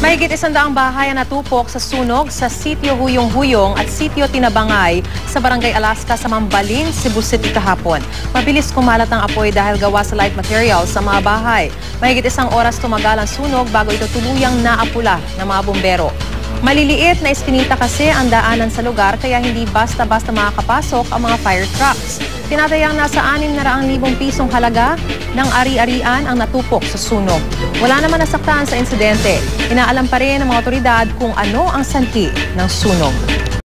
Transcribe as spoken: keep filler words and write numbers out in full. Mahigit isang daang bahay ang natupok sa sunog sa Sitio Huyong-Huyong at Sitio Tinabangay sa Barangay Alaska sa Mambalin, Cebu City kahapon. Mabilis kumalat ang apoy dahil gawa sa light materials sa mga bahay. Mahigit isang oras tumagal ang sunog bago ito tuluyang naapula ng mga bombero. Maliliit na iskinita kasi ang daanan sa lugar kaya hindi basta-basta makakapasok ang mga fire trucks. Tinatayang nasa anim na raang libong pisong halaga ng ari-arian ang natupok sa sunog. Wala naman nasaktan sa insidente. Inaalam pa rin ng mga otoridad kung ano ang sanhi ng sunog.